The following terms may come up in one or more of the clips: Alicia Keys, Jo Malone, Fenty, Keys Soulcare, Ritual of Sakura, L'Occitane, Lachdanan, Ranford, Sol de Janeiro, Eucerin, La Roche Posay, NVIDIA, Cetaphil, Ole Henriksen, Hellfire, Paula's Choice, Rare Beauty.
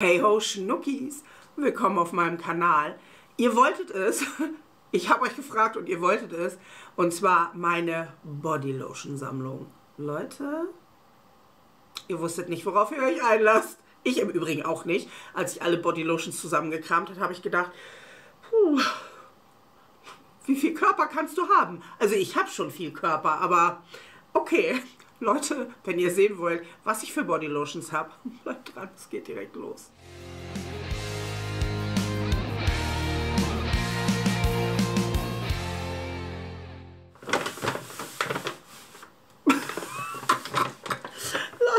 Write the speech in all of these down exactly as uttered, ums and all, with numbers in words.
Hey ho Schnuckis, willkommen auf meinem Kanal. Ihr wolltet es, ich habe euch gefragt und ihr wolltet es, und zwar meine Bodylotion-Sammlung. Leute, ihr wusstet nicht, worauf ihr euch einlasst. Ich im Übrigen auch nicht. Als ich alle Bodylotions zusammengekramt habe, habe ich gedacht, puh, wie viel Körper kannst du haben? Also ich habe schon viel Körper, aber okay. Leute, wenn ihr sehen wollt, was ich für Bodylotions habe, bleibt dran, es geht direkt los. Leute,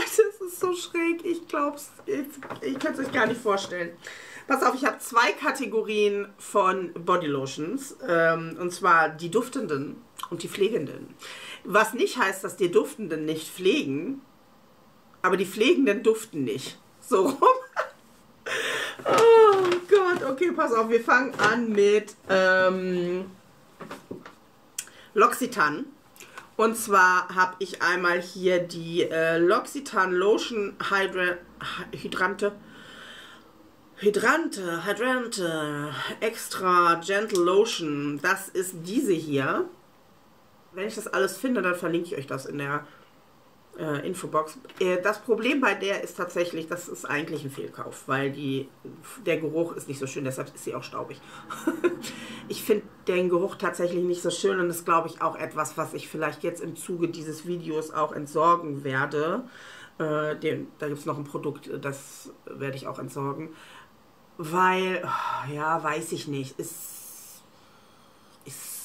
es ist so schräg, ich glaube, ich, ich kann es euch gar nicht vorstellen. Pass auf, ich habe zwei Kategorien von Bodylotions, ähm, und zwar die duftenden und die pflegenden. Was nicht heißt, dass die Duftenden nicht pflegen, aber die Pflegenden duften nicht. So rum. Oh Gott, okay, pass auf. Wir fangen an mit ähm, L'Occitane. Und zwar habe ich einmal hier die äh, L'Occitane Lotion Hydra Hydrante. Hydrante, Hydrante, Extra Gentle Lotion. Das ist diese hier. Wenn ich das alles finde, dann verlinke ich euch das in der äh, Infobox. Äh, das Problem bei der ist tatsächlich, das ist eigentlich ein Fehlkauf, weil die, der Geruch ist nicht so schön, deshalb ist sie auch staubig. Ich finde den Geruch tatsächlich nicht so schön und das ist, glaube ich, auch etwas, was ich vielleicht jetzt im Zuge dieses Videos auch entsorgen werde. Äh, den, da gibt es noch ein Produkt, das werde ich auch entsorgen, weil, ja, weiß ich nicht, ist... ist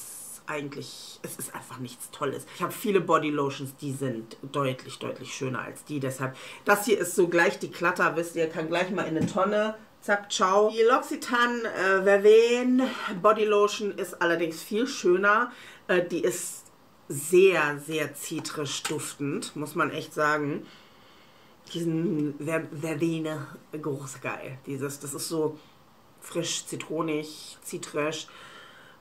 eigentlich, es ist einfach nichts Tolles. Ich habe viele Bodylotions, die sind deutlich, deutlich schöner als die. Deshalb, das hier ist so gleich die Klatter, wisst ihr, kann gleich mal in eine Tonne. Zack, ciao. Die L'Occitane äh, Verveine Bodylotion ist allerdings viel schöner. Äh, die ist sehr, sehr zitrisch duftend, muss man echt sagen. Diesen Ver Verveine Geruch ist geil. Dieses, das ist so frisch, zitronig, zitrisch.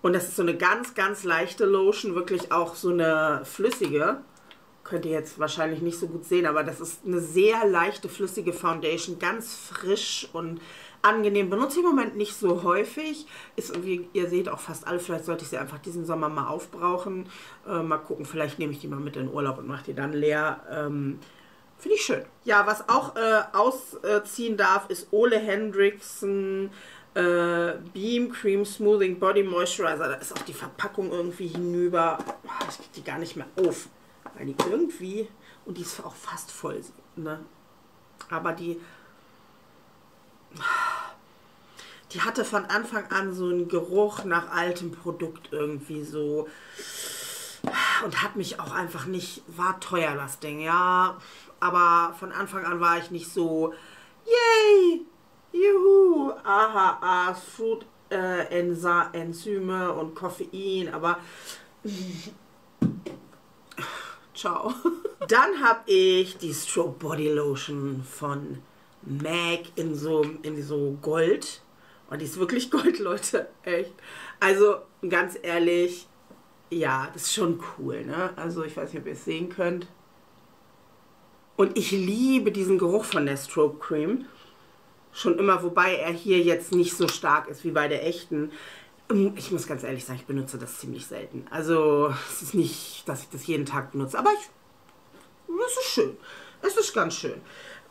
Und das ist so eine ganz, ganz leichte Lotion, wirklich auch so eine flüssige. Könnt ihr jetzt wahrscheinlich nicht so gut sehen, aber das ist eine sehr leichte, flüssige Foundation. Ganz frisch und angenehm. Benutze ich im Moment nicht so häufig. Ist, wie ihr seht, auch fast alle. Vielleicht sollte ich sie einfach diesen Sommer mal aufbrauchen. Äh, mal gucken, vielleicht nehme ich die mal mit in den Urlaub und mache die dann leer. Ähm, Finde ich schön. Ja, was auch äh, ausziehen darf, ist Ole Henriksen Beam Cream Smoothing Body Moisturizer. Da ist auch die Verpackung irgendwie hinüber. Ich kriege die gar nicht mehr auf. Weil die irgendwie... Und die ist auch fast voll. Ne? Aber die... Die hatte von Anfang an so einen Geruch nach altem Produkt irgendwie so. Und hat mich auch einfach nicht... War teuer, das Ding, ja. Aber von Anfang an war ich nicht so... Yay! Juhu, A H As, Food, äh, Enzyme und Koffein, aber ciao. Dann habe ich die Strobe Body Lotion von M A C in so, in so Gold. Und die ist wirklich Gold, Leute, echt. Also ganz ehrlich, ja, das ist schon cool, ne? Also ich weiß nicht, ob ihr es sehen könnt. Und ich liebe diesen Geruch von der Strobe Cream. Schon immer, wobei er hier jetzt nicht so stark ist wie bei der echten. Ich muss ganz ehrlich sagen, ich benutze das ziemlich selten. Also es ist nicht, dass ich das jeden Tag benutze, aber ich, es ist schön. Es ist ganz schön.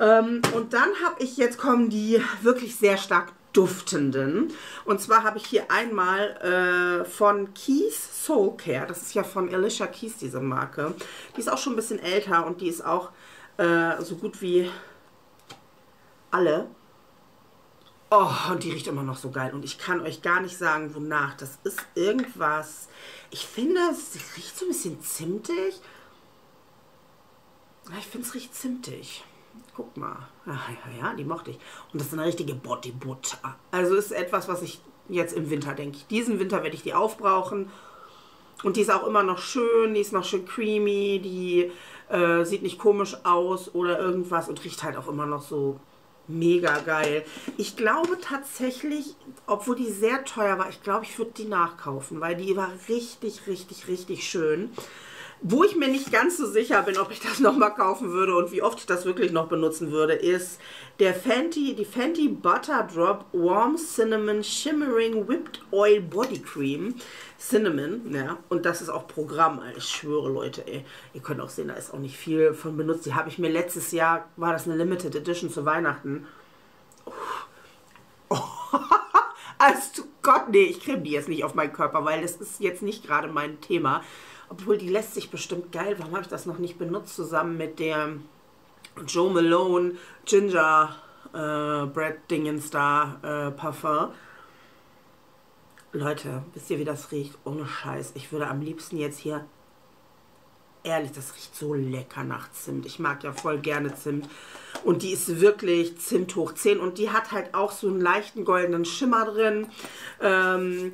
Ähm, und dann habe ich, jetzt kommen die wirklich sehr stark duftenden. Und zwar habe ich hier einmal äh, von Keys Soulcare. Das ist ja von Alicia Keys, diese Marke. Die ist auch schon ein bisschen älter und die ist auch äh, so gut wie alle. Oh, und die riecht immer noch so geil. Und ich kann euch gar nicht sagen, wonach. Das ist irgendwas... Ich finde, es riecht so ein bisschen zimtig. Ich finde, es riecht zimtig. Guck mal. Ach, ja, ja, die mochte ich. Und das ist eine richtige Body Butter. Also ist etwas, was ich jetzt im Winter denke. Diesen Winter werde ich die aufbrauchen. Und die ist auch immer noch schön. Die ist noch schön creamy. Die äh, sieht nicht komisch aus oder irgendwas. Und riecht halt auch immer noch so... Mega geil. Ich glaube tatsächlich, obwohl die sehr teuer war, ich glaube, ich würde die nachkaufen, weil die war richtig, richtig, richtig schön. Wo ich mir nicht ganz so sicher bin, ob ich das nochmal kaufen würde und wie oft ich das wirklich noch benutzen würde, ist der Fenty, die Fenty Butter Drop Warm Cinnamon Shimmering Whipped Oil Body Cream. Cinnamon, ja, und das ist auch Programm, ich schwöre Leute, ey. Ihr könnt auch sehen, da ist auch nicht viel von benutzt. Die habe ich mir letztes Jahr, war das eine Limited Edition zu Weihnachten. Oh. Also Gott, nee, ich creme die jetzt nicht auf meinen Körper, weil das ist jetzt nicht gerade mein Thema. Obwohl, die lässt sich bestimmt geil. Warum habe ich das noch nicht benutzt? Zusammen mit der Jo Malone Ginger äh, Bread Dingens da äh, Parfum. Leute, wisst ihr, wie das riecht? Ohne Scheiß. Ich würde am liebsten jetzt hier... Ehrlich, das riecht so lecker nach Zimt. Ich mag ja voll gerne Zimt. Und die ist wirklich Zimt hoch zehn. Und die hat halt auch so einen leichten goldenen Schimmer drin. Ähm...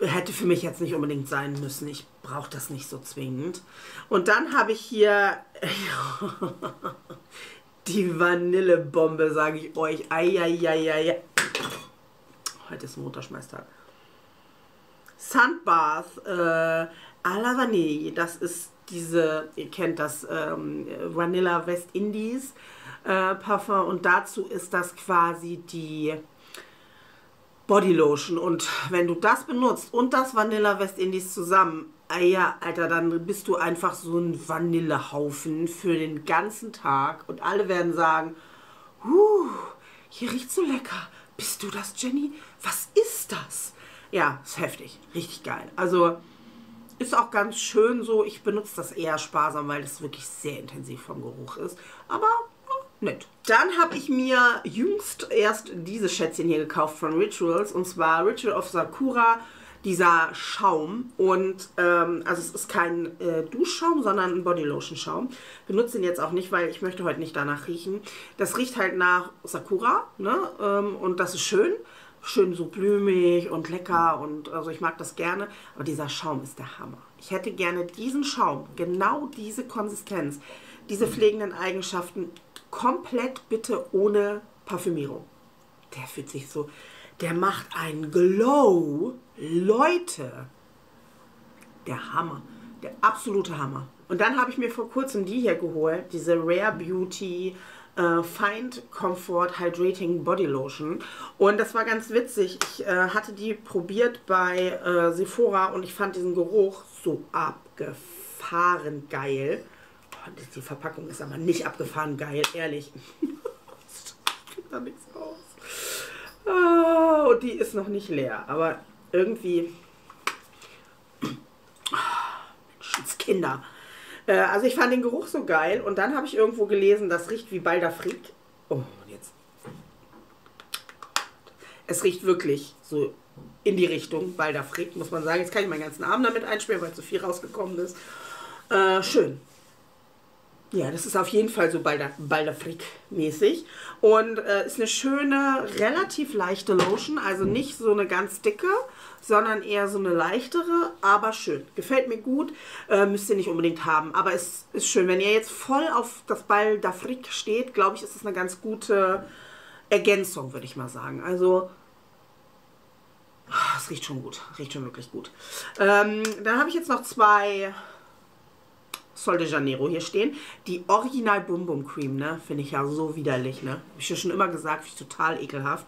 Hätte für mich jetzt nicht unbedingt sein müssen. Ich brauche das nicht so zwingend. Und dann habe ich hier die Vanillebombe, sage ich euch. Eieieiei. Heute ist Montagschmeißtag. Sandbath äh, à la Vanille. Das ist diese, ihr kennt das, ähm, Vanilla West Indies äh, Parfum. Und dazu ist das quasi die... Bodylotion, und wenn du das benutzt und das Vanilla West Indies zusammen, ja, Alter, dann bist du einfach so ein Vanillehaufen für den ganzen Tag und alle werden sagen, huh, hier riecht so lecker, bist du das, Jenny? Was ist das? Ja, ist heftig, richtig geil. Also ist auch ganz schön so, ich benutze das eher sparsam, weil das wirklich sehr intensiv vom Geruch ist, aber... Nett. Dann habe ich mir jüngst erst diese Schätzchen hier gekauft von Rituals, und zwar Ritual of Sakura, dieser Schaum, und ähm, also es ist kein äh, Duschschaum, sondern ein Bodylotion-Schaum. Benutze ihn jetzt auch nicht, weil ich möchte heute nicht danach riechen. Das riecht halt nach Sakura, ne? Ähm, und das ist schön, schön so blümig und lecker, und also ich mag das gerne, aber dieser Schaum ist der Hammer. Ich hätte gerne diesen Schaum, genau diese Konsistenz, diese pflegenden Eigenschaften, komplett bitte ohne Parfümierung. Der fühlt sich so, der macht einen Glow. Leute, der Hammer, der absolute Hammer. Und dann habe ich mir vor kurzem die hier geholt, diese Rare Beauty äh, Find Comfort Hydrating Body Lotion. Und das war ganz witzig, ich äh, hatte die probiert bei äh, Sephora und ich fand diesen Geruch so abgefahren geil. Die Verpackung ist aber nicht abgefahren geil, ehrlich. Ich krieg da nichts raus. Oh, und die ist noch nicht leer, aber irgendwie... Menschenskinder. Äh, also ich fand den Geruch so geil, und dann habe ich irgendwo gelesen, das riecht wie Baldafrik. Oh, und jetzt... Es riecht wirklich so in die Richtung Baldafrik, muss man sagen. Jetzt kann ich meinen ganzen Arm damit einspielen, weil zu viel rausgekommen ist. Äh, schön. Ja, das ist auf jeden Fall so Baldafrik-mäßig. Und äh, ist eine schöne, relativ leichte Lotion. Also nicht so eine ganz dicke, sondern eher so eine leichtere, aber schön. Gefällt mir gut, äh, müsst ihr nicht unbedingt haben. Aber es ist schön. Wenn ihr jetzt voll auf das Baldafrik steht, glaube ich, ist es eine ganz gute Ergänzung, würde ich mal sagen. Also... Es riecht schon gut. Riecht schon wirklich gut. Ähm, dann habe ich jetzt noch zwei... Sol de Janeiro hier stehen. Die Original Bum Bum Cream, ne? Finde ich ja so widerlich, ne? Habe ich ja schon immer gesagt, finde ich total ekelhaft.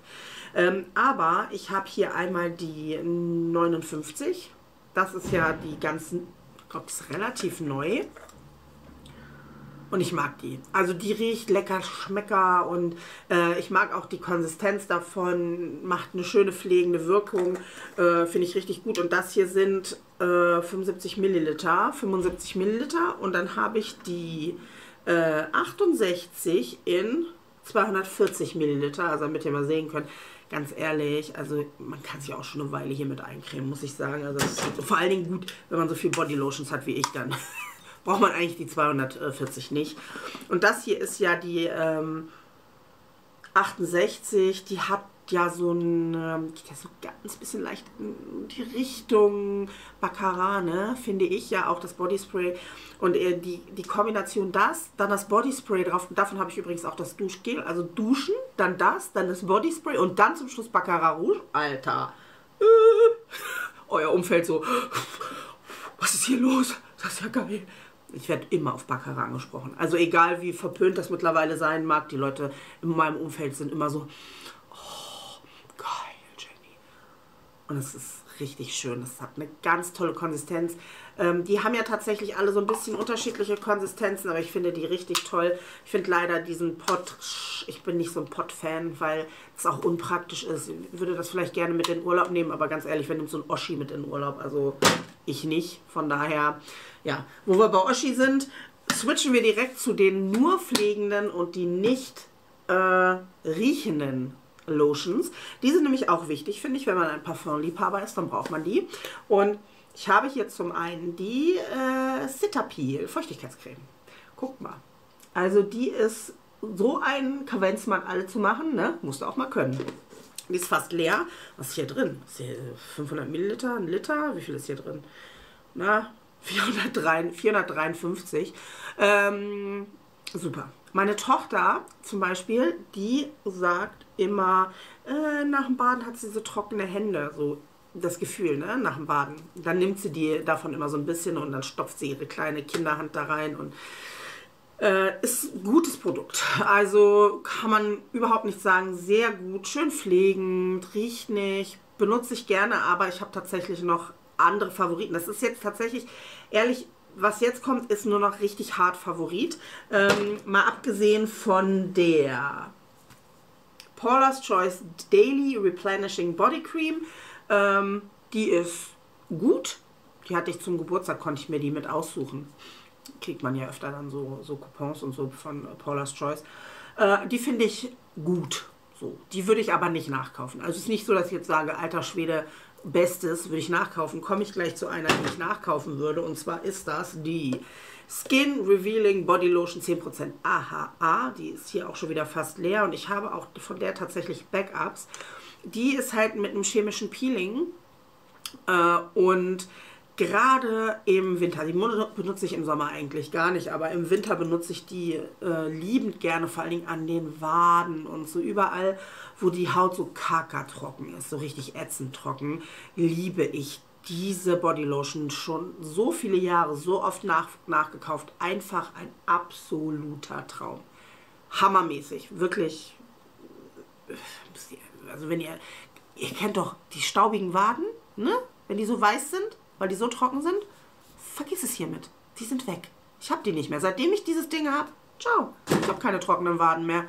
Ähm, aber ich habe hier einmal die neunundfünfzig. Das ist ja die ganzen, ich glaube, ist relativ neu. Und ich mag die. Also die riecht lecker, schmecker, und äh, ich mag auch die Konsistenz davon. Macht eine schöne pflegende Wirkung. Äh, Finde ich richtig gut. Und das hier sind äh, fünfundsiebzig Milliliter. fünfundsiebzig Milliliter. Und dann habe ich die äh, achtundsechzig in zweihundertvierzig Milliliter. Also damit ihr mal sehen könnt. Ganz ehrlich, also man kann sich auch schon eine Weile hier mit eincremen, muss ich sagen. Also das ist vor allen Dingen gut, wenn man so viel Bodylotions hat wie ich dann. Braucht man eigentlich die zweihundertvierzig nicht. Und das hier ist ja die ähm, achtundsechzig. Die hat ja so ein, geht ja so ganz bisschen leicht in die Richtung Baccarat, ne? Finde ich ja auch, das Bodyspray. Und äh, die, die Kombination das, dann das Bodyspray drauf. Davon habe ich übrigens auch das Duschgel. Also duschen, dann das, dann das Bodyspray und dann zum Schluss Baccarat Rouge. Alter. Äh, euer Umfeld so, was ist hier los? Das ist ja geil. Ich werde immer auf Baccarat angesprochen. Also egal, wie verpönt das mittlerweile sein mag, die Leute in meinem Umfeld sind immer so, oh, geil, Jenny. Und es ist richtig schön. Es hat eine ganz tolle Konsistenz. Ähm, die haben ja tatsächlich alle so ein bisschen unterschiedliche Konsistenzen, aber ich finde die richtig toll. Ich finde leider diesen Pot, ich bin nicht so ein Pot-Fan, weil es auch unpraktisch ist. Ich würde das vielleicht gerne mit in den Urlaub nehmen, aber ganz ehrlich, wer nimmt so ein Oshi mit in den Urlaub? Also ich nicht. Von daher, ja, wo wir bei Oshi sind, switchen wir direkt zu den nur pflegenden und die nicht äh, riechenden Lotions. Die sind nämlich auch wichtig, finde ich, wenn man ein Parfum-Liebhaber ist, dann braucht man die. Und ich habe hier zum einen die äh, Cetaphil Feuchtigkeitscreme. Guckt mal. Also die ist so ein Kavenzmann alle zu machen, ne? Musst du auch mal können. Die ist fast leer. Was ist hier drin? Ist hier fünfhundert Milliliter, ein Liter? Wie viel ist hier drin? Na, vierhundertdreiundfünfzig. Ähm, super. Meine Tochter zum Beispiel, die sagt immer, äh, nach dem Baden hat sie so trockene Hände, so das Gefühl, ne, nach dem Baden. Dann nimmt sie die davon immer so ein bisschen und dann stopft sie ihre kleine Kinderhand da rein und äh, ist ein gutes Produkt. Also kann man überhaupt nicht sagen, sehr gut, schön pflegend, riecht nicht, benutze ich gerne, aber ich habe tatsächlich noch andere Favoriten. Das ist jetzt tatsächlich, ehrlich, was jetzt kommt, ist nur noch richtig hart Favorit. Ähm, mal abgesehen von der Paula's Choice Daily Replenishing Body Cream. Ähm, die ist gut. Die hatte ich zum Geburtstag, konnte ich mir die mit aussuchen. Kriegt man ja öfter dann so, so Coupons und so von Paula's Choice. Äh, die finde ich gut. So, die würde ich aber nicht nachkaufen. Also es ist nicht so, dass ich jetzt sage, alter Schwede, Bestes würde ich nachkaufen. Komme ich gleich zu einer, die ich nachkaufen würde. Und zwar ist das die Skin Revealing Body Lotion zehn Prozent A H A. Die ist hier auch schon wieder fast leer. Und ich habe auch von der tatsächlich Backups. Die ist halt mit einem chemischen Peeling. Äh, und gerade im Winter, die benutze ich im Sommer eigentlich gar nicht, aber im Winter benutze ich die äh, liebend gerne, vor allen Dingen an den Waden und so überall, wo die Haut so kaka-trocken ist, so richtig ätzend trocken, liebe ich diese Bodylotion schon so viele Jahre, so oft nach, nachgekauft. Einfach ein absoluter Traum. Hammermäßig, wirklich. Also wenn ihr, ihr kennt doch die staubigen Waden, ne? Wenn die so weiß sind, weil die so trocken sind, vergiss es hiermit. Die sind weg. Ich habe die nicht mehr. Seitdem ich dieses Ding habe, ciao. Ich habe keine trockenen Waden mehr.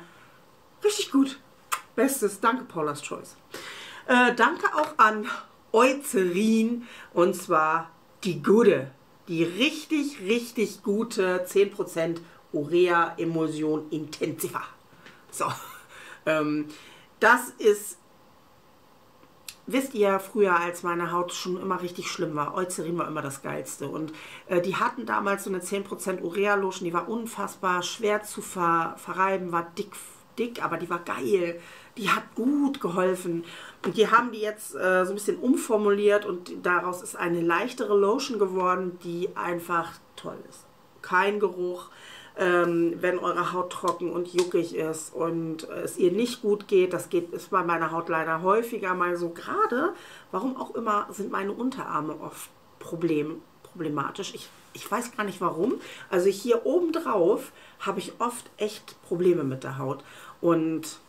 Richtig gut. Bestes. Danke, Paula's Choice. Äh, danke auch an Eucerin. Und zwar die gute. Die richtig, richtig gute zehn Prozent Urea Emulsion Intensiva. So. ähm, das ist... Wisst ihr, früher, als meine Haut schon immer richtig schlimm war, Eucerin war immer das Geilste. Und äh, die hatten damals so eine zehn Prozent Urea-Lotion, die war unfassbar schwer zu ver verreiben, war dick, dick, aber die war geil. Die hat gut geholfen. Und die haben die jetzt äh, so ein bisschen umformuliert und daraus ist eine leichtere Lotion geworden, die einfach toll ist. Kein Geruch. Ähm, wenn eure Haut trocken und juckig ist und äh, es ihr nicht gut geht, das geht, ist bei meiner Haut leider häufiger mal so, gerade, warum auch immer, sind meine Unterarme oft problem, problematisch. Ich, ich weiß gar nicht warum. Also hier oben drauf habe ich oft echt Probleme mit der Haut und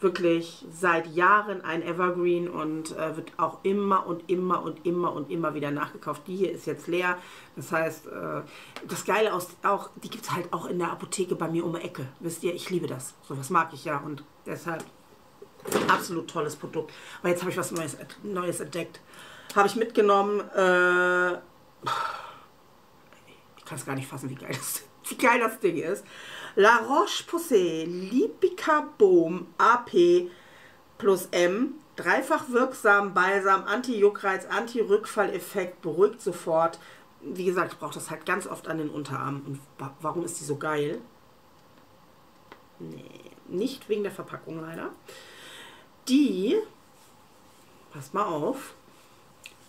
wirklich seit Jahren ein Evergreen und äh, wird auch immer und immer und immer und immer wieder nachgekauft. Die hier ist jetzt leer. Das heißt, äh, das Geile aus, auch, die gibt es halt auch in der Apotheke bei mir um die Ecke. Wisst ihr, ich liebe das. So was mag ich ja und deshalb absolut tolles Produkt. Aber jetzt habe ich was Neues, Neues entdeckt. Habe ich mitgenommen. Äh, ich kann es gar nicht fassen, wie geil das ist. Wie geil das Ding ist. La Roche Posay Lipica Balm A P plus M. Dreifach wirksam, Balsam, Anti-Juckreiz, Anti-Rückfalleffekt, beruhigt sofort. Wie gesagt, ich brauche das halt ganz oft an den Unterarmen. Und warum ist die so geil? Nee, nicht wegen der Verpackung leider. Die, pass mal auf,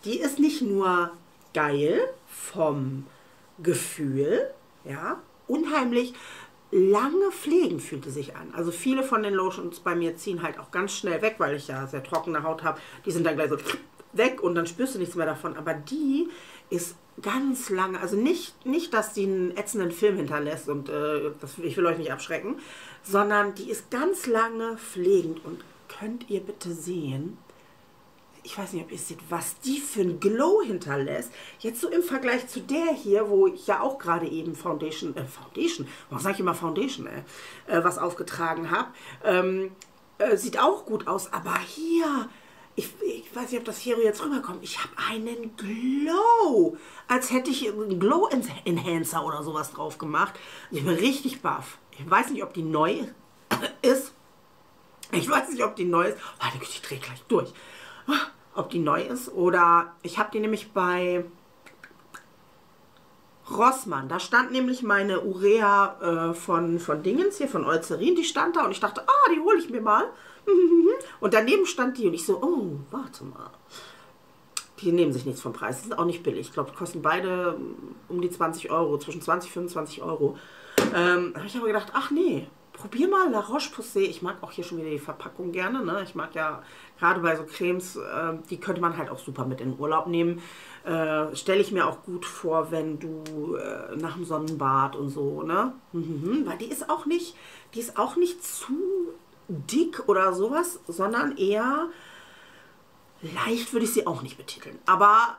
die ist nicht nur geil vom Gefühl, ja, unheimlich lange pflegen fühlte sich an. Also viele von den Lotions bei mir ziehen halt auch ganz schnell weg, weil ich ja sehr trockene Haut habe. Die sind dann gleich so weg und dann spürst du nichts mehr davon. Aber die ist ganz lange, also nicht, nicht dass die einen ätzenden Film hinterlässt und äh, das, ich will euch nicht abschrecken, sondern die ist ganz lange pflegend. Und könnt ihr bitte sehen, ich weiß nicht, ob ihr seht, was die für ein Glow hinterlässt. Jetzt so im Vergleich zu der hier, wo ich ja auch gerade eben Foundation, äh, Foundation, warum sage ich immer Foundation, ey, äh, was aufgetragen habe. Ähm, äh, sieht auch gut aus, aber hier, ich, ich weiß nicht, ob das hier jetzt rüberkommt, ich habe einen Glow, als hätte ich einen Glow Enhancer oder sowas drauf gemacht. Ich bin richtig baff. Ich weiß nicht, ob die neu ist. Ich weiß nicht, ob die neu ist. Oh, meine Güte, ich drehe gleich durch. Ob die neu ist oder ich habe die nämlich bei Rossmann, da stand nämlich meine Urea äh, von, von Dingens hier, von Eucerin, die stand da und ich dachte, ah, die hole ich mir mal. Und daneben stand die und ich so, oh, warte mal. Die nehmen sich nichts vom Preis, die sind auch nicht billig. Ich glaube, die kosten beide um die zwanzig Euro, zwischen zwanzig und fünfundzwanzig Euro. Ähm, da habe ich aber gedacht, ach nee. Probier mal La Roche Posay. Ich mag auch hier schon wieder die Verpackung gerne. Ne? Ich mag ja gerade bei so Cremes, äh, die könnte man halt auch super mit in den Urlaub nehmen. Äh, Stelle ich mir auch gut vor, wenn du äh, nach dem Sonnenbad und so, ne? Mhm, weil die ist auch nicht, die ist auch nicht zu dick oder sowas, sondern eher leicht würde ich sie auch nicht betiteln. Aber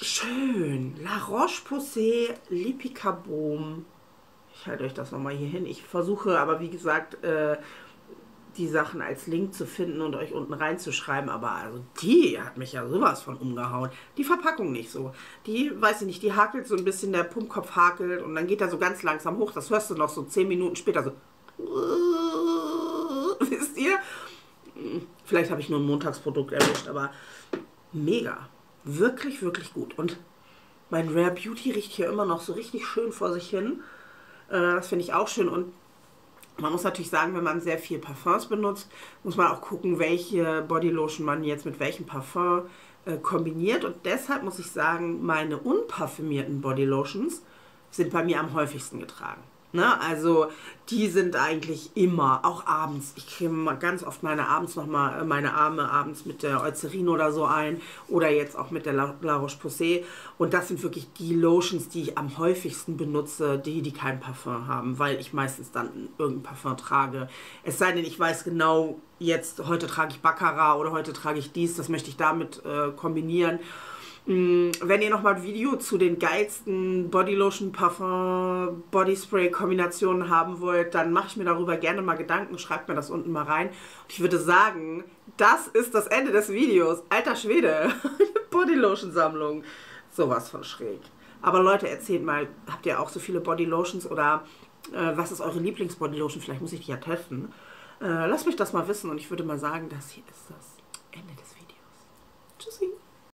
schön. La Roche Posay Lipikabom. Ich halte euch das nochmal hier hin. Ich versuche aber, wie gesagt, äh, die Sachen als Link zu finden und euch unten reinzuschreiben. Aber also die hat mich ja sowas von umgehauen. Die Verpackung nicht so. Die, weiß ich nicht, die hakelt so ein bisschen, der Pumpkopf hakelt und dann geht er so ganz langsam hoch. Das hörst du noch so zehn Minuten später so. Wisst ihr? Vielleicht habe ich nur ein Montagsprodukt erwischt, aber mega. Wirklich, wirklich gut. Und mein Rare Beauty riecht hier immer noch so richtig schön vor sich hin. Das finde ich auch schön und man muss natürlich sagen, wenn man sehr viel Parfums benutzt, muss man auch gucken, welche Bodylotion man jetzt mit welchem Parfum äh, kombiniert. Und deshalb muss ich sagen, meine unparfümierten Bodylotions sind bei mir am häufigsten getragen. Ne? Also die sind eigentlich immer, auch abends. Ich creme ganz oft meine, abends noch mal, meine Arme abends mit der Eucerin oder so ein oder jetzt auch mit der La Roche Posay. Und das sind wirklich die Lotions, die ich am häufigsten benutze, die, die kein Parfum haben, weil ich meistens dann irgendein Parfum trage. Es sei denn, ich weiß genau, jetzt heute trage ich Baccarat oder heute trage ich dies, das möchte ich damit äh, kombinieren. Wenn ihr nochmal ein Video zu den geilsten Bodylotion-Parfum-Bodyspray-Kombinationen haben wollt, dann mache ich mir darüber gerne mal Gedanken, schreibt mir das unten mal rein. Und ich würde sagen, das ist das Ende des Videos. Alter Schwede, Bodylotion-Sammlung. Sowas von schräg. Aber Leute, erzählt mal, habt ihr auch so viele Bodylotions oder äh, was ist eure Lieblings-Bodylotion? Vielleicht muss ich die ja testen. Äh, lasst mich das mal wissen und ich würde mal sagen, das hier ist das Ende des Videos. Tschüssi.